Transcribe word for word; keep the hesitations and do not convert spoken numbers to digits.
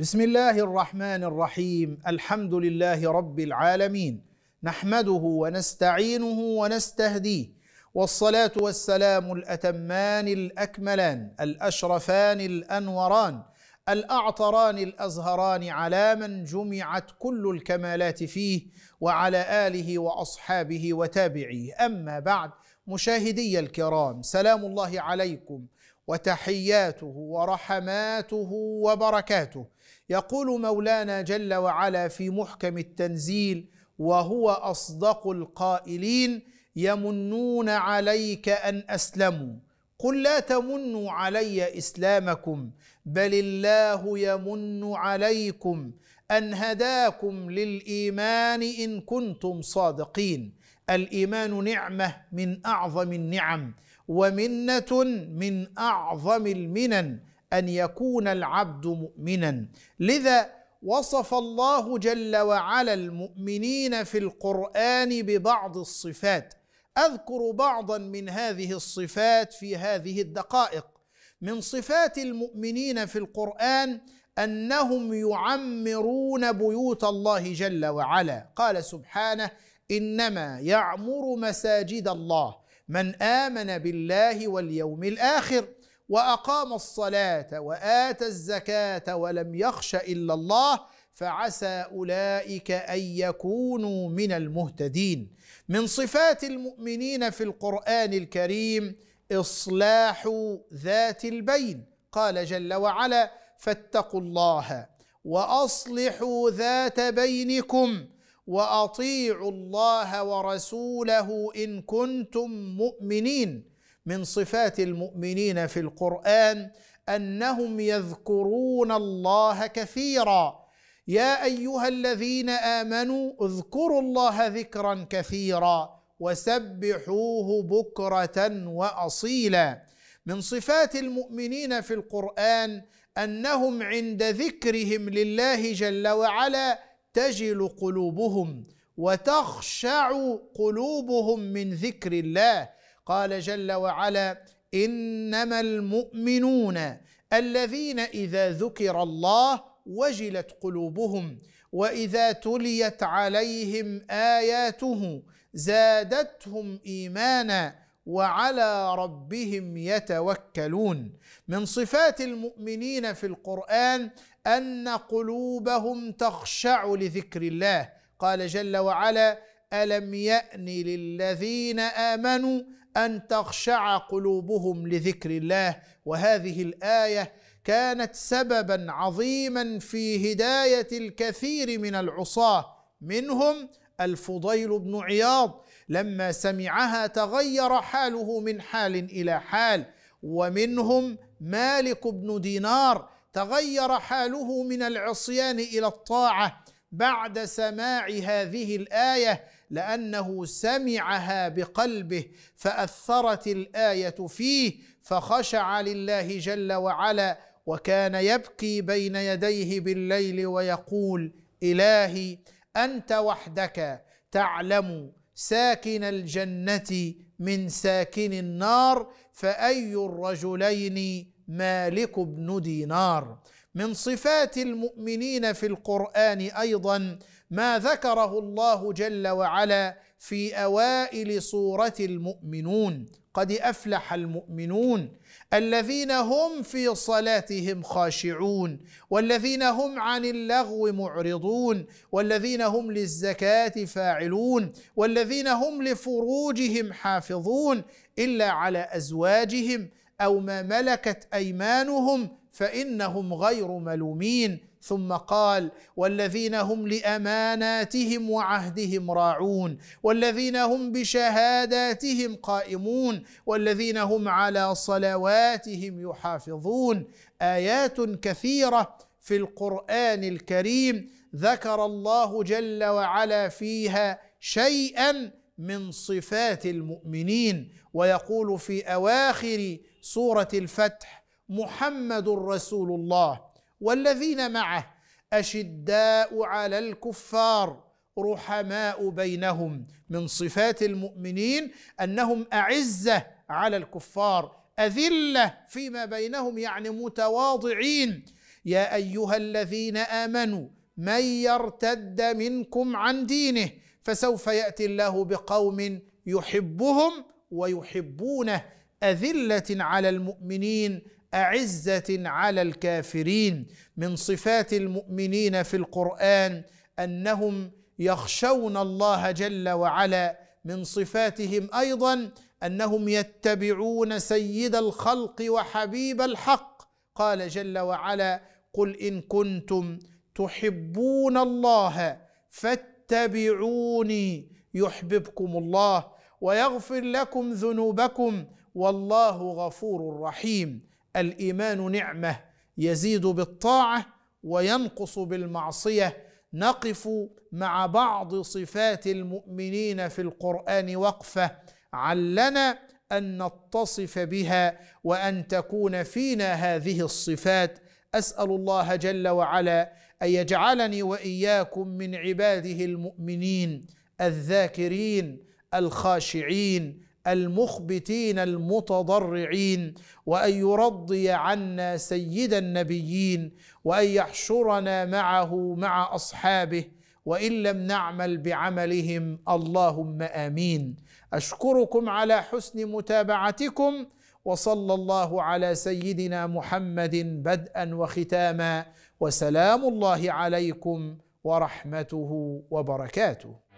بسم الله الرحمن الرحيم. الحمد لله رب العالمين، نحمده ونستعينه ونستهديه، والصلاة والسلام الأتمان الأكملان الأشرفان الأنوران الأعطران الأزهران على من جمعت كل الكمالات فيه وعلى آله وأصحابه وتابعيه. أما بعد، مشاهدي الكرام، سلام الله عليكم وتحياته ورحماته وبركاته. يقول مولانا جل وعلا في محكم التنزيل: وهو أصدق القائلين يمنون عليك أن أسلموا قل لا تمنوا علي إسلامكم بل الله يمن عليكم أن هداكم للإيمان إن كنتم صادقين. الإيمان نعمة من أعظم النعم ومنة من أعظم المنن أن يكون العبد مؤمنا، لذا وصف الله جل وعلا المؤمنين في القرآن ببعض الصفات. أذكر بعضا من هذه الصفات في هذه الدقائق. من صفات المؤمنين في القرآن أنهم يعمرون بيوت الله جل وعلا، قال سبحانه: إنما يعمر مساجد الله من آمن بالله واليوم الآخر وأقام الصلاة وآتى الزكاة ولم يخش إلا الله فعسى أولئك أن يكونوا من المهتدين. من صفات المؤمنين في القرآن الكريم إصلاح ذات البين، قال جل وعلا: فاتقوا الله وأصلحوا ذات بينكم وأطيعوا الله ورسوله إن كنتم مؤمنين. من صفات المؤمنين في القرآن أنهم يذكرون الله كثيرا، يا أيها الذين آمنوا اذكروا الله ذكرا كثيرا وسبحوه بكرة وأصيلا. من صفات المؤمنين في القرآن أنهم عند ذكرهم لله جل وعلا تجل قلوبهم وتخشع قلوبهم من ذكر الله، قال جل وعلا: إنما المؤمنون الذين إذا ذكر الله وجلت قلوبهم وإذا تليت عليهم آياته زادتهم إيمانا وعلى ربهم يتوكلون. من صفات المؤمنين في القرآن أن قلوبهم تخشع لذكر الله، قال جل وعلا: ألم يأن للذين آمنوا أن تخشع قلوبهم لذكر الله. وهذه الآية كانت سببا عظيما في هداية الكثير من العصاة، منهم الفضيل بن عياض، لما سمعها تغير حاله من حال إلى حال، ومنهم مالك بن دينار تغير حاله من العصيان إلى الطاعة بعد سماع هذه الآية، لأنه سمعها بقلبه فأثرت الآية فيه فخشع لله جل وعلا، وكان يبكي بين يديه بالليل ويقول: إلهي أنت وحدك تعلم ساكن الجنة من ساكن النار فأي الرجلين مالك بن دينار. من صفات المؤمنين في القرآن أيضا ما ذكره الله جل وعلا في أوائل سورة المؤمنون: قد أفلح المؤمنون الذين هم في صلاتهم خاشعون والذين هم عن اللغو معرضون والذين هم للزكاة فاعلون والذين هم لفروجهم حافظون إلا على أزواجهم أو ما ملكت أيمانهم فإنهم غير ملومين. ثم قال: والذين هم لأماناتهم وعهدهم راعون والذين هم بشهاداتهم قائمون والذين هم على صلواتهم يحافظون. آيات كثيرة في القرآن الكريم ذكر الله جل وعلا فيها شيئا من صفات المؤمنين. ويقول في أواخر سورة الفتح: محمد رسول الله والذين معه أشداء على الكفار رحماء بينهم. من صفات المؤمنين أنهم أعزة على الكفار، أذلة فيما بينهم، يعني متواضعين، يا أيها الذين آمنوا من يرتد منكم عن دينه فسوف يأتي الله بقوم يحبهم ويحبونه أذلة على المؤمنين أعزة على الكافرين. من صفات المؤمنين في القرآن أنهم يخشون الله جل وعلا. من صفاتهم أيضا أنهم يتبعون سيد الخلق وحبيب الحق، قال جل وعلا: قل إن كنتم تحبون الله فاتبعوني يحببكم الله ويغفر لكم ذنوبكم والله غفور رحيم. الإيمان نعمة، يزيد بالطاعة وينقص بالمعصية. نقف مع بعض صفات المؤمنين في القرآن وقفة علنا أن نتصف بها وأن تكون فينا هذه الصفات. أسأل الله جل وعلا أن يجعلني وإياكم من عباده المؤمنين الذاكرين الخاشعين المخبتين المتضرعين، وأن يرضي عنا سيد النبيين، وأن يحشرنا معه مع أصحابه وإن لم نعمل بعملهم، اللهم آمين. أشكركم على حسن متابعتكم، وصلى الله على سيدنا محمد بدءا وختاما، وسلام الله عليكم ورحمته وبركاته.